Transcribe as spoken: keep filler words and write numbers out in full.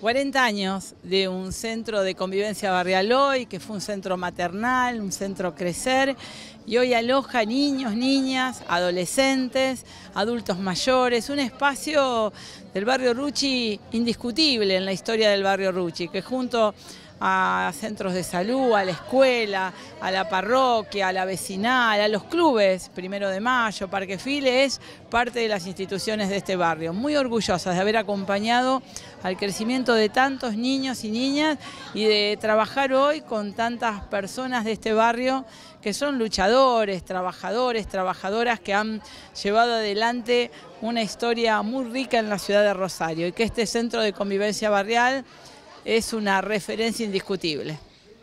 cuarenta años de un centro de convivencia barrial hoy, que fue un centro maternal, un centro crecer, y hoy aloja niños, niñas, adolescentes, adultos mayores, un espacio del barrio Rucci indiscutible en la historia del barrio Rucci, que junto a centros de salud, a la escuela, a la parroquia, a la vecinal, a los clubes, Primero de Mayo, Parque Files, es parte de las instituciones de este barrio. Muy orgullosas de haber acompañado al crecimiento de tantos niños y niñas y de trabajar hoy con tantas personas de este barrio que son luchadores, trabajadores, trabajadoras que han llevado adelante una historia muy rica en la ciudad de Rosario y que este centro de convivencia barrial es una referencia indiscutible.